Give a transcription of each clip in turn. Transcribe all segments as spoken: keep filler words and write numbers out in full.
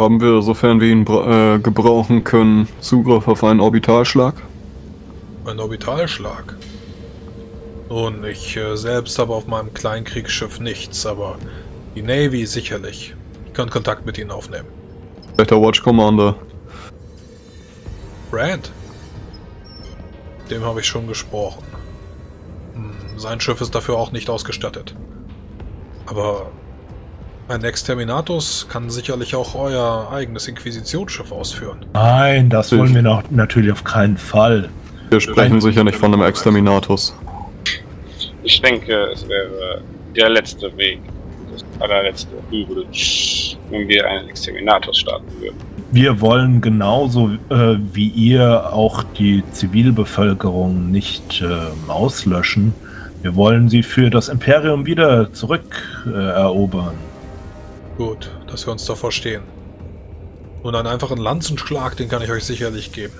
Haben wir, sofern wir ihn äh, gebrauchen können, Zugriff auf einen Orbitalschlag? Ein Orbitalschlag? Nun, ich äh, selbst habe auf meinem kleinen Kriegsschiff nichts, aber die Navy sicherlich. Ich kann Kontakt mit ihnen aufnehmen. Better Watch Commander. Brand? Dem habe ich schon gesprochen. Hm, sein Schiff ist dafür auch nicht ausgestattet. Aber... ein Exterminatus kann sicherlich auch euer eigenes Inquisitionsschiff ausführen. Nein, das wollen wir noch, natürlich auf keinen Fall. Wir sprechen Nein, sicher nicht von einem Exterminatus. Ich denke, es wäre der letzte Weg, das allerletzte Übel, wenn wir einen Exterminatus starten würden. Wir wollen genauso äh, wie ihr auch die Zivilbevölkerung nicht äh, auslöschen. Wir wollen sie für das Imperium wieder zurückerobern. Äh, Gut, dass wir uns da verstehen. Und einen einfachen Lanzenschlag, den kann ich euch sicherlich geben.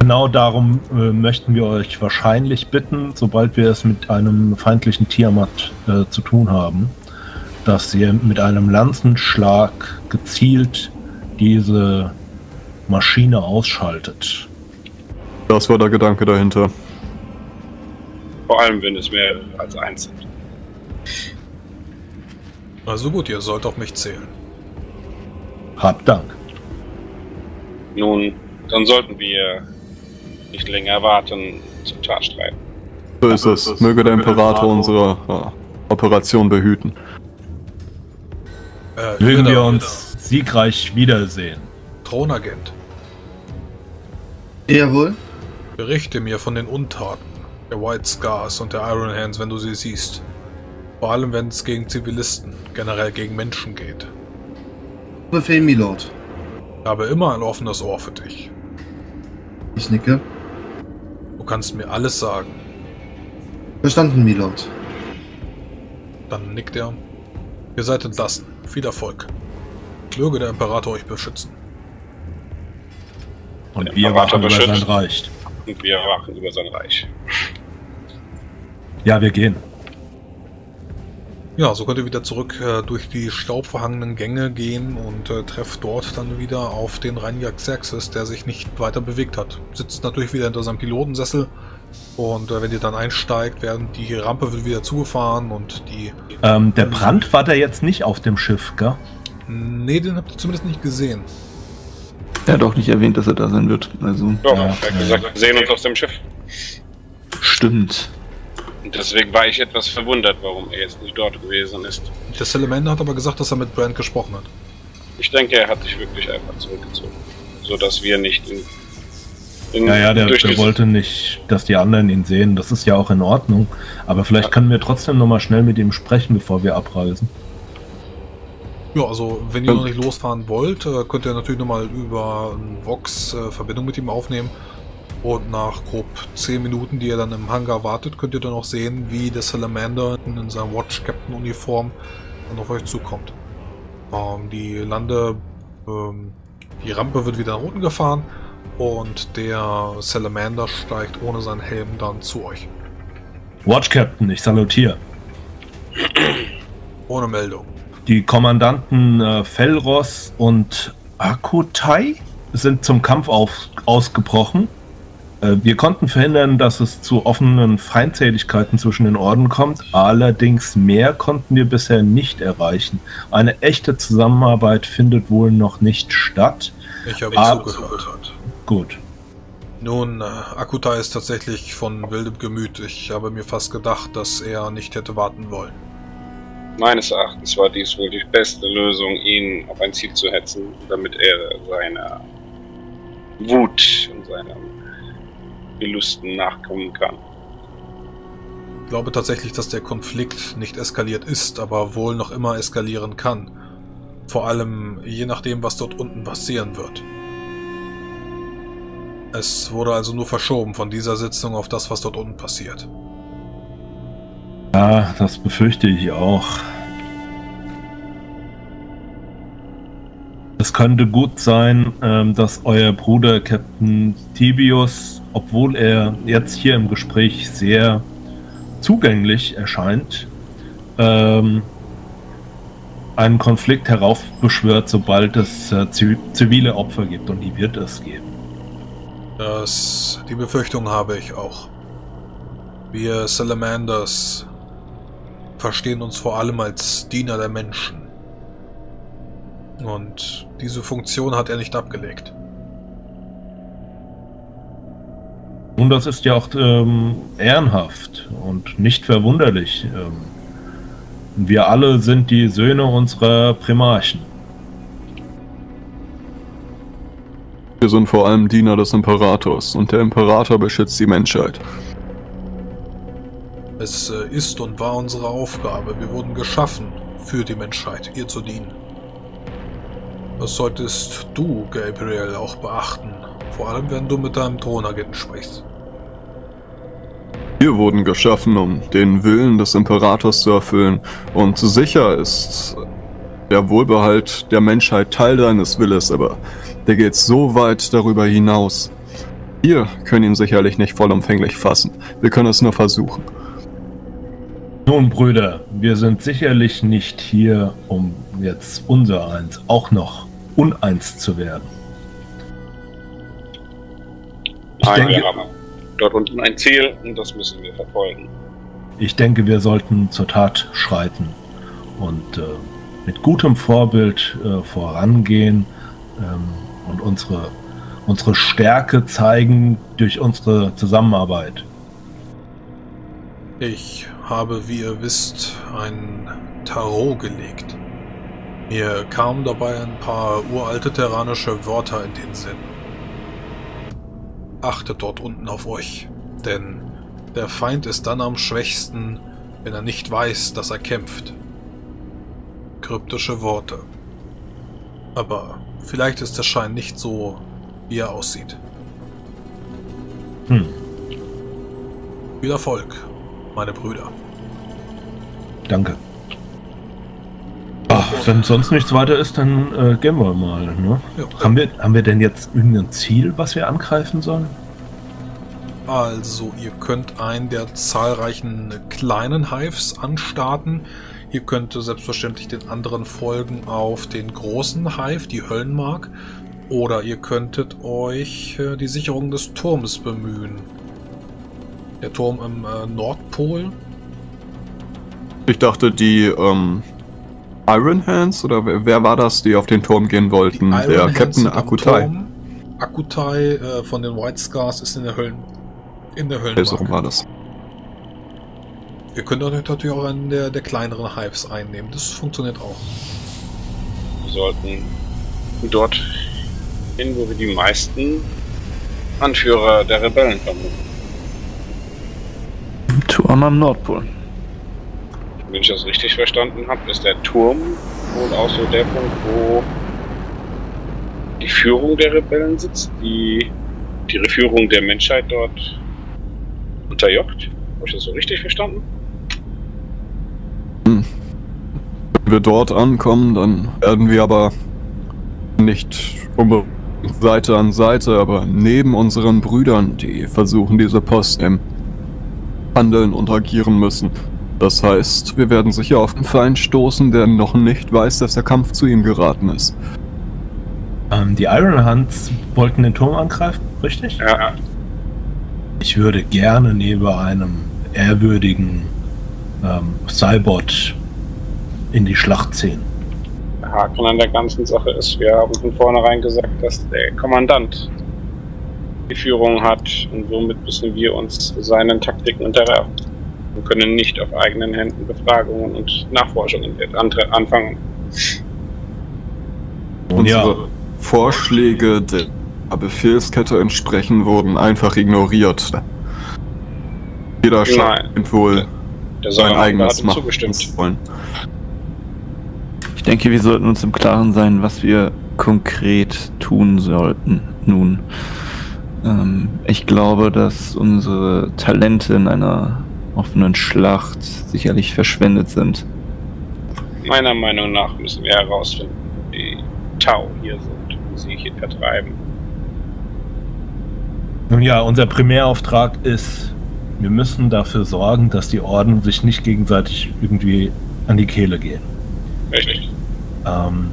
Genau darum äh, möchten wir euch wahrscheinlich bitten, sobald wir es mit einem feindlichen Tiamat äh, zu tun haben, dass ihr mit einem Lanzenschlag gezielt diese Maschine ausschaltet. Das war der Gedanke dahinter. Vor allem, wenn es mehr als eins sind. Also gut, ihr sollt auf mich zählen. Hab Dank. Nun, dann sollten wir nicht länger warten zum Tarstreiten. So ist es. Ist Möge der Imperator unsere äh, Operation behüten. Äh, Mögen wir uns wieder. siegreich wiedersehen. Thronagent. Jawohl. Berichte mir von den Untaten der White Scars und der Iron Hands, wenn du sie siehst. Vor allem, wenn es gegen Zivilisten, generell gegen Menschen geht. Befehl, Milord. Ich habe immer ein offenes Ohr für dich. Ich nicke. Du kannst mir alles sagen. Verstanden, Milord. Dann nickt er. Ihr seid entlassen. Viel Erfolg. Möge der Imperator euch beschützen. Und der wir wachen über sein Reich. Und wir wachen über sein Reich. Ja, wir gehen. Ja, so könnt ihr wieder zurück äh, durch die staubverhangenen Gänge gehen und äh, trefft dort dann wieder auf den Rhein-Jag-Serxes, der sich nicht weiter bewegt hat. Sitzt natürlich wieder hinter seinem Pilotensessel und äh, wenn ihr dann einsteigt, werden die Rampe wird wieder zugefahren und die... Ähm, der Brand war da jetzt nicht auf dem Schiff, gell? Nee, den habt ihr zumindest nicht gesehen. Er hat auch nicht erwähnt, dass er da sein wird, also... Doch, ja, er hat gesagt, wir sehen uns auf dem Schiff. Stimmt. Deswegen war ich etwas verwundert, warum er jetzt nicht dort gewesen ist. Der Salamander hat aber gesagt, dass er mit Brand gesprochen hat. Ich denke, er hat sich wirklich einfach zurückgezogen, sodass wir nicht in... in naja, der, der wollte nicht, dass die anderen ihn sehen. Das ist ja auch in Ordnung. Aber vielleicht ja. können wir trotzdem nochmal schnell mit ihm sprechen, bevor wir abreisen. Ja, also wenn ihr noch nicht losfahren wollt, könnt ihr natürlich nochmal über Vox Verbindung mit ihm aufnehmen. Und nach grob zehn Minuten, die ihr dann im Hangar wartet, könnt ihr dann auch sehen, wie der Salamander in seiner Watch-Captain-Uniform dann auf euch zukommt. Ähm, die Lande... Ähm, die Rampe wird wieder nach unten gefahren und der Salamander steigt ohne seinen Helm dann zu euch. Watch-Captain, ich salutiere. Ohne Meldung. Die Kommandanten äh, Felros und Akutai sind zum Kampf auf, ausgebrochen. Wir konnten verhindern, dass es zu offenen Feindseligkeiten zwischen den Orden kommt, allerdings mehr konnten wir bisher nicht erreichen. Eine echte Zusammenarbeit findet wohl noch nicht statt. Ich habe es zugehört. Gut. Nun, Akutai ist tatsächlich von wildem Gemüt. Ich habe mir fast gedacht, dass er nicht hätte warten wollen. Meines Erachtens war dies wohl die beste Lösung, ihn auf ein Ziel zu hetzen, damit er seiner Wut und seiner Gelüsten nachkommen kann. Ich glaube tatsächlich, dass der Konflikt nicht eskaliert ist, aber wohl noch immer eskalieren kann. Vor allem je nachdem, was dort unten passieren wird. Es wurde also nur verschoben von dieser Sitzung auf das, was dort unten passiert. Ja, das befürchte ich auch. Es könnte gut sein, dass euer Bruder Captain Tibius, obwohl er jetzt hier im Gespräch sehr zugänglich erscheint, ähm, einen Konflikt heraufbeschwört, sobald es äh, zivile Opfer gibt, und die wird es geben. Das, die Befürchtung habe ich auch. Wir Salamanders verstehen uns vor allem als Diener der Menschen. Und diese Funktion hat er nicht abgelegt. Nun, das ist ja auch ähm, ehrenhaft und nicht verwunderlich. Ähm, wir alle sind die Söhne unserer Primarchen. Wir sind vor allem Diener des Imperators, und der Imperator beschützt die Menschheit. Es ist und war unsere Aufgabe. Wir wurden geschaffen, für die Menschheit, ihr zu dienen. Das solltest du, Gabriel, auch beachten. Vor allem, wenn du mit deinem Thronagenten sprichst. Wir wurden geschaffen, um den Willen des Imperators zu erfüllen. Und sicher ist der Wohlbehalt der Menschheit Teil deines Willens, aber der geht so weit darüber hinaus. Wir können ihn sicherlich nicht vollumfänglich fassen. Wir können es nur versuchen. Nun, Brüder, wir sind sicherlich nicht hier, um jetzt unser Eins auch noch uneins zu werden. Ich Nein, denke, wir haben dort unten ein Ziel, und das müssen wir verfolgen. Ich denke, wir sollten zur Tat schreiten und äh, mit gutem Vorbild äh, vorangehen ähm, und unsere, unsere Stärke zeigen durch unsere Zusammenarbeit. Ich habe, wie ihr wisst, ein Tarot gelegt. Mir kamen dabei ein paar uralte terranische Wörter in den Sinn. Achtet dort unten auf euch, denn der Feind ist dann am schwächsten, wenn er nicht weiß, dass er kämpft. Kryptische Worte. Aber vielleicht ist der Schein nicht so, wie er aussieht. Hm. Viel Erfolg, meine Brüder. Danke. Ach, wenn sonst nichts weiter ist, dann äh, gehen wir mal, ne? Ja. Haben wir, haben wir denn jetzt irgendein Ziel, was wir angreifen sollen? Also, ihr könnt einen der zahlreichen kleinen Hives anstarten. Ihr könnt selbstverständlich den anderen folgen auf den großen Hive, die Höllenmark. Oder ihr könntet euch äh, die Sicherung des Turms bemühen. Der Turm im äh, Nordpol. Ich dachte, die, ähm... Iron Hands, oder wer, wer war das, die auf den Turm gehen wollten? Der Captain Akutai. Akutai äh, von den White Scars ist in der Höllen... in der Höllenmark. So war das. Ihr könnt euch natürlich auch einen der, der kleineren Hives einnehmen, das funktioniert auch. Wir sollten dort hin, wo wir die meisten Anführer der Rebellen vermuten. Turm am Nordpol. Wenn ich das richtig verstanden habe, ist der Turm wohl auch so der Punkt, wo die Führung der Rebellen sitzt, die die Führung der Menschheit dort unterjocht. Habe ich das so richtig verstanden? Hm. Wenn wir dort ankommen, dann werden wir aber nicht Seite an Seite, aber neben unseren Brüdern, die versuchen, diese Post im Handeln und agieren müssen. Das heißt, wir werden sicher auf einen Feind stoßen, der noch nicht weiß, dass der Kampf zu ihm geraten ist. Ähm, die Iron Hands wollten den Turm angreifen, richtig? Ja. Ich würde gerne neben einem ehrwürdigen ähm, Cybot in die Schlacht ziehen. Der Haken an der ganzen Sache ist, wir haben von vornherein gesagt, dass der Kommandant die Führung hat, und somit müssen wir uns seinen Taktiken unterwerfen. Wir können nicht auf eigenen Händen Befragungen und Nachforschungen anfangen. Unsere ja. Vorschläge der Befehlskette entsprechen wurden einfach ignoriert. Jeder scheint wohl sein eigenes machen zu wollen. Ich denke, wir sollten uns im Klaren sein, was wir konkret tun sollten. Nun, ähm, ich glaube, dass unsere Talente in einer offenen Schlacht sicherlich verschwendet sind. Meiner Meinung nach müssen wir herausfinden, wo die Tau hier sind, wo sie hier vertreiben. Nun ja, unser Primärauftrag ist, wir müssen dafür sorgen, dass die Orden sich nicht gegenseitig irgendwie an die Kehle gehen. Richtig. Ähm,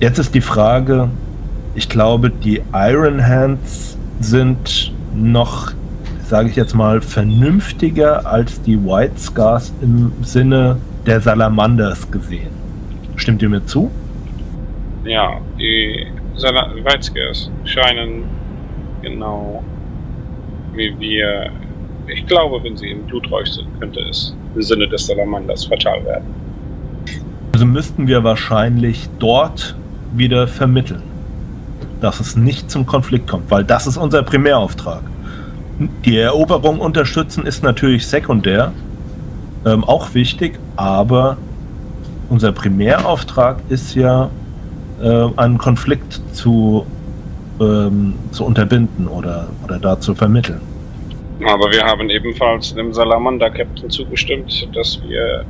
jetzt ist die Frage, ich glaube, die Iron Hands sind noch, sage ich jetzt mal, vernünftiger als die White Scars im Sinne der Salamanders gesehen. Stimmt ihr mir zu? Ja, die Sal- White Scars scheinen genau wie wir, ich glaube, wenn sie im Bluträusch sind, könnte es im Sinne des Salamanders fatal werden. Also müssten wir wahrscheinlich dort wieder vermitteln, dass es nicht zum Konflikt kommt, weil das ist unser Primärauftrag. Die Eroberung unterstützen ist natürlich sekundär, ähm, auch wichtig, aber unser Primärauftrag ist ja, äh, einen Konflikt zu, ähm, zu unterbinden oder, oder da zu vermitteln. Aber wir haben ebenfalls dem Salamander-Captain zugestimmt, dass wir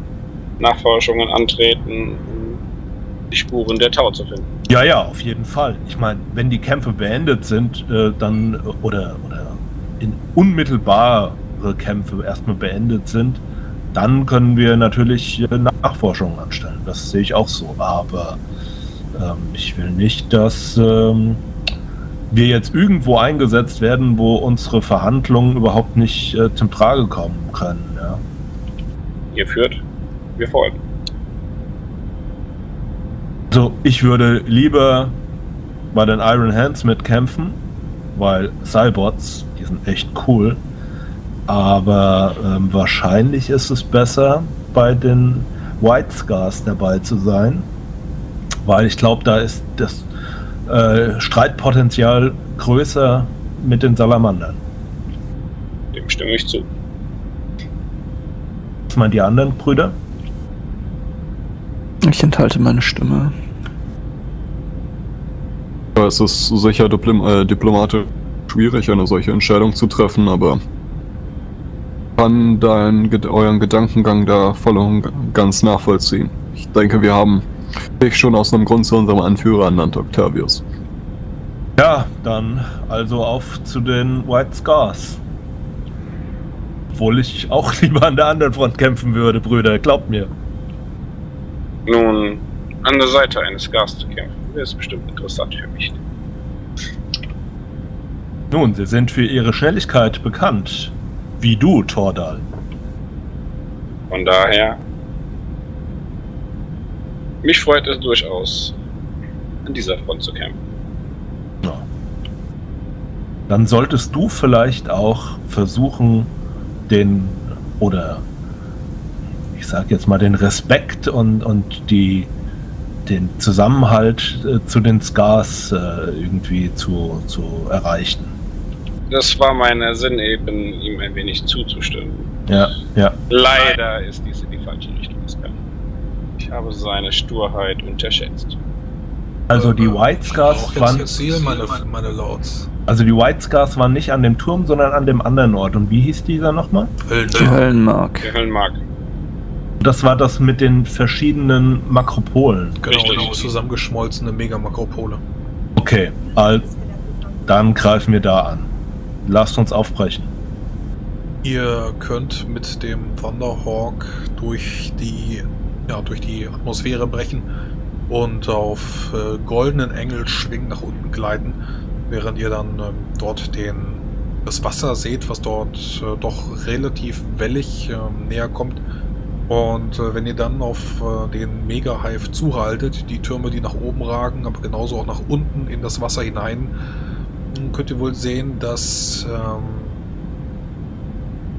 Nachforschungen antreten, um die Spuren der Tau zu finden. Ja, ja, auf jeden Fall. Ich meine, wenn die Kämpfe beendet sind, äh, dann oder, oder in unmittelbare Kämpfe erstmal beendet sind, dann können wir natürlich Nachforschungen anstellen. Das sehe ich auch so. Aber ähm, ich will nicht, dass ähm, wir jetzt irgendwo eingesetzt werden, wo unsere Verhandlungen überhaupt nicht äh, zum Trage kommen können. Ja. Ihr führt, wir folgen. Also ich würde lieber bei den Iron Hands mitkämpfen, weil Cybots, die sind echt cool, aber ähm, wahrscheinlich ist es besser, bei den White Scars dabei zu sein, weil ich glaube, da ist das äh, Streitpotenzial größer mit den Salamandern. Dem stimme ich zu. Was meinen die anderen Brüder? Ich enthalte meine Stimme. Es ist sicher Diplom äh, diplomatisch schwierig, eine solche Entscheidung zu treffen, aber kann dein, euren Gedankengang da voll und ganz nachvollziehen. Ich denke, wir haben dich schon aus einem Grund zu unserem Anführer ernannt, Octavius. Ja, dann also auf zu den White Scars. Obwohl ich auch lieber an der anderen Front kämpfen würde, Brüder, glaubt mir. Nun, an der Seite eines Gars zu kämpfen, ist bestimmt interessant für mich. Nun, sie sind für ihre Schnelligkeit bekannt. Wie du, Tordal. Von daher... mich freut es durchaus, an dieser Front zu kämpfen. Ja. Dann solltest du vielleicht auch versuchen, den... oder... ich sag jetzt mal, den Respekt und, und die, den Zusammenhalt äh, zu den Scars äh, irgendwie zu, zu erreichen. Das war mein Sinn eben, ihm ein wenig zuzustimmen. Ja, ja. Leider ist dies in die falsche Richtung gegangen. Ich habe seine Sturheit unterschätzt. Also die White Scars oh, waren... Ziel, meine, meine Lords. Also die White Scars waren nicht an dem Turm, sondern an dem anderen Ort. Und wie hieß dieser nochmal? Höllenmark. Höllenmark. Der Höllenmark. Das war das mit den verschiedenen Makropolen. Genau, genau, zusammengeschmolzene Mega-Makropole. Okay, also, dann greifen wir da an. Lasst uns aufbrechen. Ihr könnt mit dem Thunderhawk durch die, ja, durch die Atmosphäre brechen und auf äh, goldenen Engelschwingen nach unten gleiten, während ihr dann ähm, dort den, das Wasser seht, was dort äh, doch relativ wellig äh, näher kommt. Und äh, wenn ihr dann auf äh, den Mega-Hive zuhaltet, die Türme, die nach oben ragen, aber genauso auch nach unten in das Wasser hinein, könnt ihr wohl sehen, dass ähm,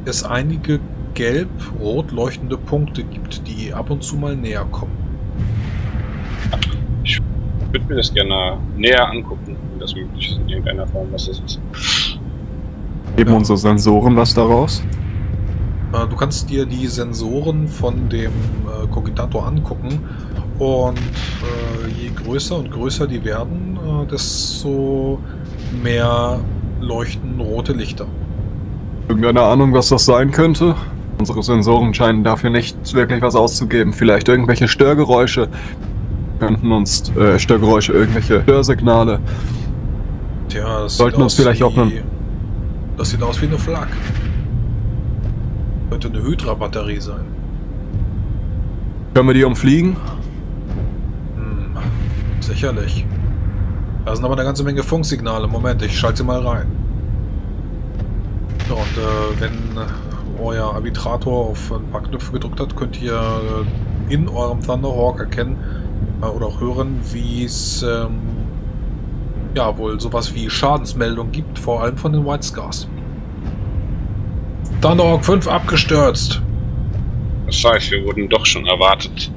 es einige gelb-rot leuchtende Punkte gibt, die ab und zu mal näher kommen. Ich würde mir das gerne näher angucken, wenn das möglich ist, in irgendeiner Form, was das ist. Geben unsere Sensoren was daraus? Du kannst dir die Sensoren von dem äh, Kogitator angucken und äh, je größer und größer die werden, äh, desto mehr leuchten rote Lichter. Irgendeine Ahnung, was das sein könnte? Unsere Sensoren scheinen dafür nicht wirklich was auszugeben. Vielleicht irgendwelche Störgeräusche könnten uns äh, Störgeräusche, irgendwelche Störsignale. Tja, das sollten uns vielleicht auch einen. Das sieht aus wie eine Flak. Könnte eine Hydra-Batterie sein. Können wir die umfliegen? Sicherlich. Da sind aber eine ganze Menge Funksignale. Moment, ich schalte sie mal rein. Und äh, wenn euer Arbitrator auf ein paar Knöpfe gedrückt hat, könnt ihr äh, in eurem Thunderhawk erkennen äh, oder auch hören, wie es ähm, ja wohl sowas wie Schadensmeldungen gibt, vor allem von den White Scars. Thunderhawk fünf abgestürzt. Das heißt, wir wurden doch schon erwartet.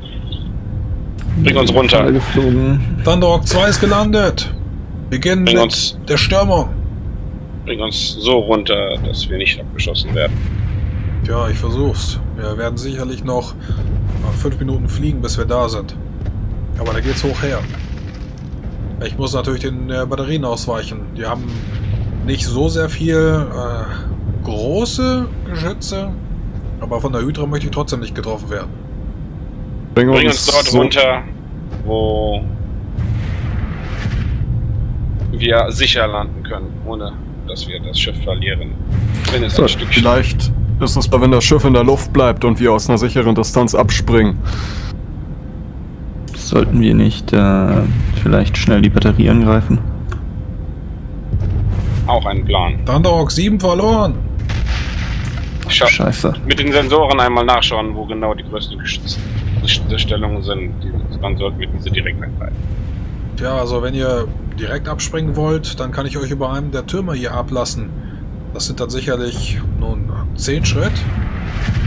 Bring uns runter. Thunderhawk zwei ist gelandet. Beginnen mit uns, der Stürmung. Bring uns so runter, dass wir nicht abgeschossen werden. Tja, ich versuch's. Wir werden sicherlich noch fünf Minuten fliegen, bis wir da sind. Aber da geht's hoch her. Ich muss natürlich den äh, Batterien ausweichen. Die haben nicht so sehr viel äh, große Geschütze, aber von der Hydra möchte ich trotzdem nicht getroffen werden. Bring uns, Bring uns dort so runter, wo wir sicher landen können, ohne dass wir das Schiff verlieren. Wenn es so, ein Stück vielleicht steht. Ist es da, wenn das Schiff in der Luft bleibt und wir aus einer sicheren Distanz abspringen. Sollten wir nicht äh, vielleicht schnell die Batterie angreifen? Auch ein Plan. Thunderhawk sieben verloren. Ich hab Scheiße. Mit den Sensoren einmal nachschauen, wo genau die größten Geschützstellungen sind. Dann sollten wir diese direkt angreifen. Tja, also wenn ihr direkt abspringen wollt, dann kann ich euch über einem der Türme hier ablassen. Das sind dann sicherlich nun zehn Schritt.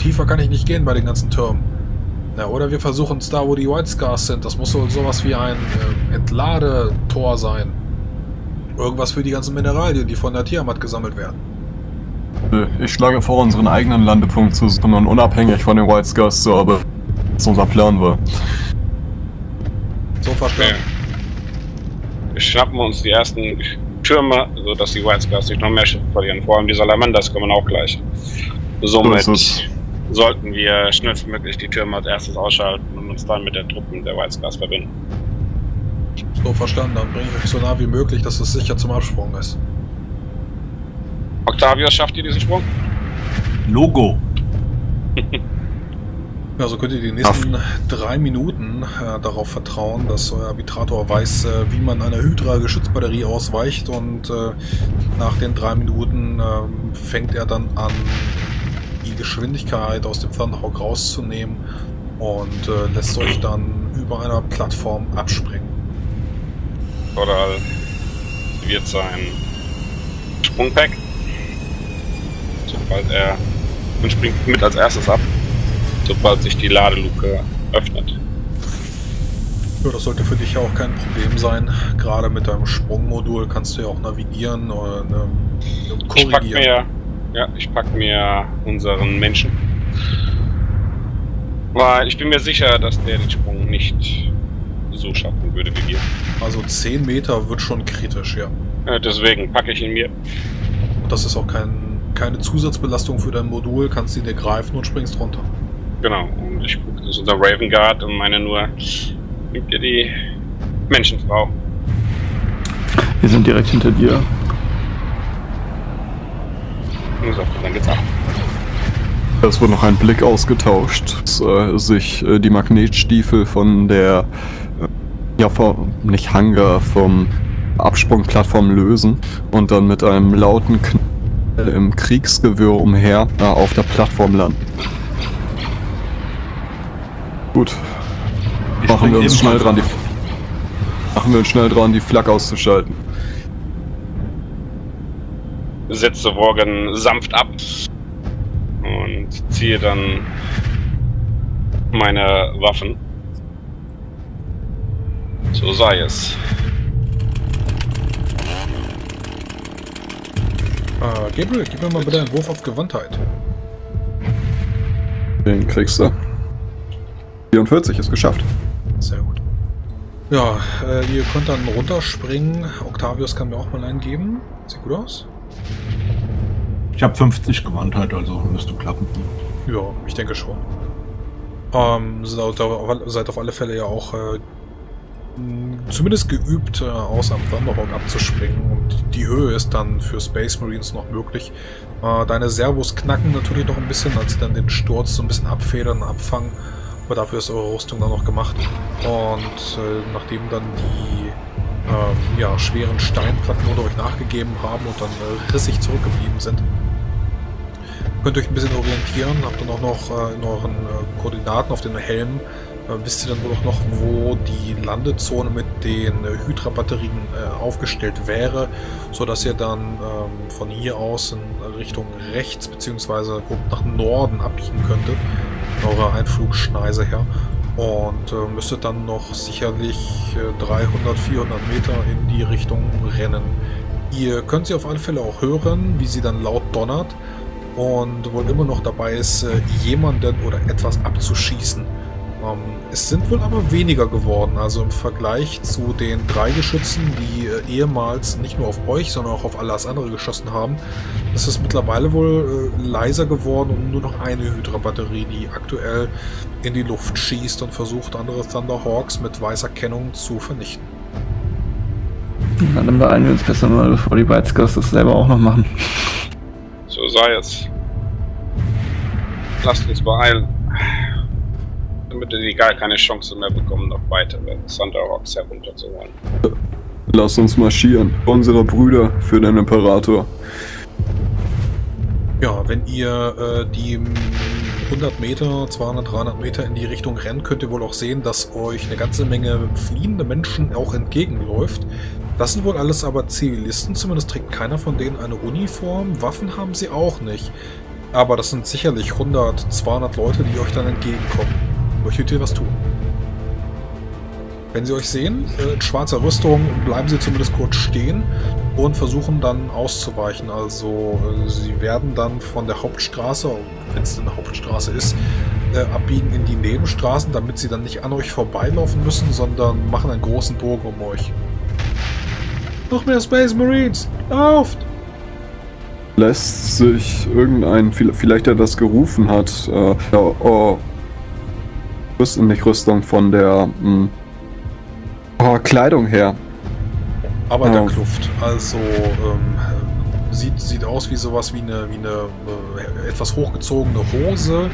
Tiefer kann ich nicht gehen bei den ganzen Türmen. Na, oder wir versuchen es da, wo die White Scars sind. Das muss so sowas wie ein äh, Entladetor sein. Irgendwas für die ganzen Mineralien, die von der Tiamat gesammelt werden. Ich schlage vor, unseren eigenen Landepunkt zu suchen und unabhängig von den White Scars zu arbeiten. Das unser Plan war. So verstanden. Wir schnappen uns die ersten Türme, sodass die White Scars nicht noch mehr Schiffe verlieren. Vor allem die Salamanders kommen auch gleich. Somit sollten wir schnellstmöglich die Türme als erstes ausschalten und uns dann mit den Truppen der White Scars verbinden. So verstanden, dann bringe ich euch so nah wie möglich, dass es sicher zum Absprung ist. Octavius, schafft ihr diesen Sprung? Logo! Also könnt ihr die nächsten drei Minuten äh, darauf vertrauen, dass euer Arbitrator weiß, äh, wie man einer Hydra-Geschützbatterie ausweicht, und äh, nach den drei Minuten äh, fängt er dann an, die Geschwindigkeit aus dem Thunderhawk rauszunehmen und äh, lässt euch dann über einer Plattform abspringen. Kordahl wird sein Sprungpack, sobald er und springt mit als erstes ab, sobald sich die Ladeluke öffnet. Ja, das sollte für dich ja auch kein Problem sein. Gerade mit deinem Sprungmodul kannst du ja auch navigieren oder ne, korrigieren. Ich pack mir, ja, ich pack mir unseren Menschen. Weil ich bin mir sicher, dass der den Sprung nicht so schaffen würde wie wir. Also zehn Meter wird schon kritisch, ja. Ja, deswegen packe ich ihn mir. Und das ist auch kein, keine Zusatzbelastung für dein Modul, kannst ihn dir greifen und springst runter. Genau, und ich gucke, das ist unser Raven Guard und meine nur, gibt dir die Menschenfrau. Wir sind direkt hinter dir. So, dann geht's ab. Es wird noch ein Blick ausgetauscht, dass äh, sich äh, die Magnetstiefel von der, äh, ja, vom, nicht Hangar, vom Absprungplattform lösen und dann mit einem lauten Knall im Kriegsgewirr umher äh, auf der Plattform landen. Gut. Ich machen wir uns schnell dran, die machen wir uns schnell dran, die Flak auszuschalten. Setze Morgan sanft ab und ziehe dann meine Waffen. So sei es. Ah, Gabriel, gib mir mal bitte einen Wurf auf Gewandtheit. Den kriegst du. vierundvierzig ist geschafft. Sehr gut. Ja, äh, ihr könnt dann runterspringen. Octavius kann mir auch mal einen geben. Sieht gut aus. Ich habe fünfzig Gewandtheit, also müsste klappen. Ja, ich denke schon. Ähm, seid, auf, seid auf alle Fälle ja auch äh, zumindest geübt, äh, außer am Thunderhawk abzuspringen. Und die Höhe ist dann für Space Marines noch möglich. Äh, deine Servos knacken natürlich noch ein bisschen, als sie dann den Sturz so ein bisschen abfedern, abfangen. Aber dafür ist eure Rüstung dann noch gemacht. Und äh, nachdem dann die ähm, ja, schweren Steinplatten unter euch nachgegeben haben und dann äh, rissig zurückgeblieben sind, könnt ihr euch ein bisschen orientieren. Habt dann auch noch äh, in euren äh, Koordinaten auf den Helmen, äh, wisst ihr dann wohl auch noch, wo die Landezone mit den äh, Hydra-Batterien äh, aufgestellt wäre, sodass ihr dann ähm, von hier aus in Richtung rechts bzw. nach Norden abbiegen könntet, eurer Einflugschneise her, und äh, müsstet dann noch sicherlich äh, dreihundert, vierhundert Meter in die Richtung rennen. Ihr könnt sie auf alle Fälle auch hören, wie sie dann laut donnert und wohl immer noch dabei ist, äh, jemanden oder etwas abzuschießen. Ähm, es sind wohl aber weniger geworden, also im Vergleich zu den drei Geschützen, die äh, ehemals nicht nur auf euch, sondern auch auf alles andere geschossen haben, ist es mittlerweile wohl äh, leiser geworden und nur noch eine Hydra-Batterie, die aktuell in die Luft schießt und versucht, andere Thunderhawks mit weißer Kennung zu vernichten. Dann beeilen wir uns besser mal, bevor die White Scars das selber auch noch machen. So sei es. Lasst uns beeilen, damit die gar keine Chance mehr bekommen, noch weitere Thunderhawks herunterzuholen. Lasst uns marschieren, unsere Brüder für den Imperator. Ja, wenn ihr äh, die hundert Meter, zweihundert, dreihundert Meter in die Richtung rennt, könnt ihr wohl auch sehen, dass euch eine ganze Menge fliehende Menschen auch entgegenläuft. Das sind wohl alles aber Zivilisten, zumindest trägt keiner von denen eine Uniform, Waffen haben sie auch nicht. Aber das sind sicherlich hundert, zweihundert Leute, die euch dann entgegenkommen. Möchtet ihr was tun? Wenn sie euch sehen, in schwarzer Rüstung, bleiben sie zumindest kurz stehen und versuchen dann auszuweichen. Also sie werden dann von der Hauptstraße, wenn es denn eine Hauptstraße ist, abbiegen in die Nebenstraßen, damit sie dann nicht an euch vorbeilaufen müssen, sondern machen einen großen Bogen um euch. Noch mehr Space Marines! Lauft! Lässt sich irgendein, vielleicht der das gerufen hat, äh, oh, oh, Rüstung, nicht Rüstung, von der mh, oh, Kleidung her. Aber der Kluft, also ähm, sieht, sieht aus wie sowas wie eine, wie eine äh, etwas hochgezogene Hose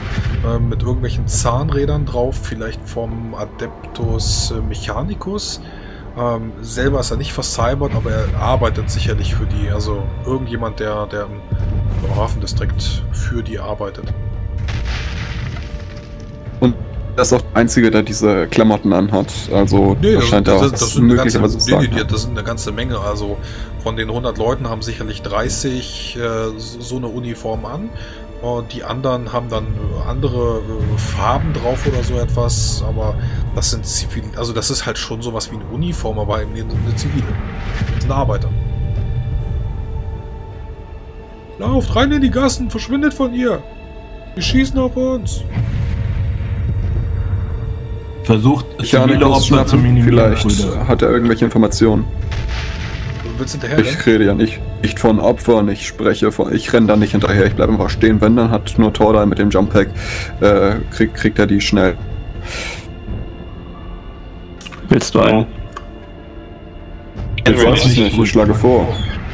äh, mit irgendwelchen Zahnrädern drauf, vielleicht vom Adeptus Mechanicus. Ähm, selber ist er nicht vercybert, aber er arbeitet sicherlich für die, also irgendjemand, der, der im Hafendistrikt für die arbeitet. Und das ist auch der Einzige, der diese Klamotten anhat, also nee, das scheint das, das, das sind mögliche, ganze, was nee, nee, das sind eine ganze Menge, also von den hundert Leuten haben sicherlich dreißig äh, so eine Uniform an, und die anderen haben dann andere äh, Farben drauf oder so etwas, aber das sind Zivil, also das ist halt schon sowas wie eine Uniform, aber eben eine zivile. Das sind Arbeiter. Lauft rein in die Gassen, verschwindet von ihr! Die schießen auf uns! Versucht, zivile Opfer zu minimieren. Vielleicht hat er irgendwelche Informationen. Ich rede ja nicht, nicht von Opfern, ich spreche von, ich renne da nicht hinterher, ich bleibe einfach stehen. Wenn, dann hat nur Tordal mit dem Jump Pack, äh, krieg, kriegt er die schnell. Willst du einen? Ich weiß nicht, ich schlage vor.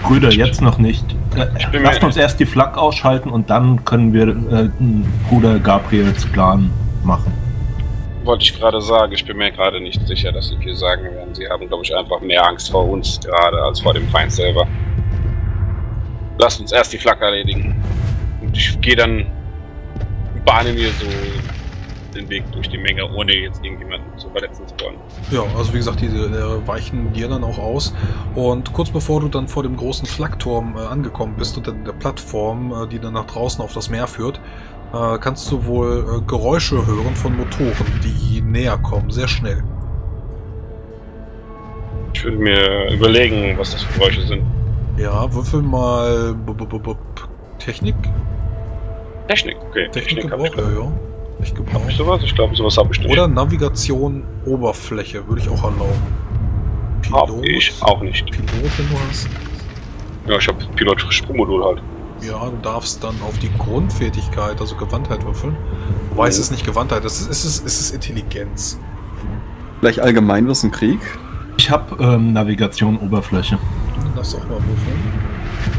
Brüder, jetzt noch nicht. Lasst uns erst die Flak ausschalten und dann können wir äh, Bruder Gabriels Plan machen. Wollte ich gerade sagen, ich bin mir gerade nicht sicher, dass sie viel sagen werden. Sie haben, glaube ich, einfach mehr Angst vor uns gerade als vor dem Feind selber. Lasst uns erst die Flak erledigen. Und ich gehe dann, bahne mir so den Weg durch die Menge, ohne jetzt irgendjemanden zu verletzen zu wollen. Ja, also wie gesagt, diese äh, weichen dir dann auch aus. Und kurz bevor du dann vor dem großen Flakturm äh, angekommen bist, unter der Plattform, äh, die dann nach draußen auf das Meer führt, äh, kannst du wohl äh, Geräusche hören von Motoren, die näher kommen, sehr schnell. Ich würde mir überlegen, was das für Geräusche sind. Ja, würfel mal Technik? Technik, okay. Technik, Technik hab ich ja, ja. Ich hab ich sowas? Ich glaube, sowas habe ich nicht. Oder Navigation, Oberfläche, würde ich auch erlauben. Pilot? Hab ich auch nicht. Pilot, wenn du hast. Ja, ich habe Pilot-Sprungmodul halt. Ja, du darfst dann auf die Grundfertigkeit, also Gewandtheit würfeln. Wobei oh. es ist nicht Gewandtheit, es ist, es ist, es ist Intelligenz. Vielleicht Allgemeinwissen Krieg? Ich habe ähm, Navigation, Oberfläche. Du darfst auch mal würfeln.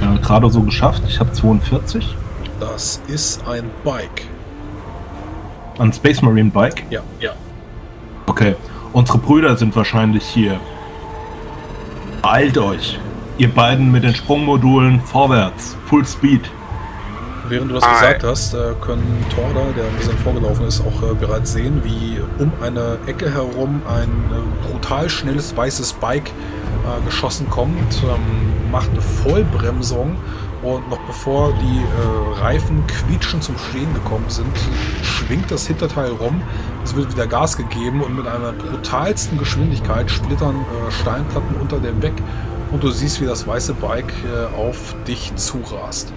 Ja, gerade so geschafft, ich habe zweiundvierzig. Das ist ein Bike. Ein Space Marine Bike? Ja, ja. Okay. Unsere Brüder sind wahrscheinlich hier. Beeilt euch. Ihr beiden mit den Sprungmodulen vorwärts. Full Speed. Während du das gesagt hast, können Tordal, der ein bisschen vorgelaufen ist, auch bereits sehen, wie um eine Ecke herum ein brutal schnelles weißes Bike geschossen kommt, macht eine Vollbremsung und noch bevor die Reifen quietschend zum Stehen gekommen sind, schwingt das Hinterteil rum, es wird wieder Gas gegeben und mit einer brutalsten Geschwindigkeit splittern Steinplatten unter dem weg und du siehst, wie das weiße Bike auf dich zurast.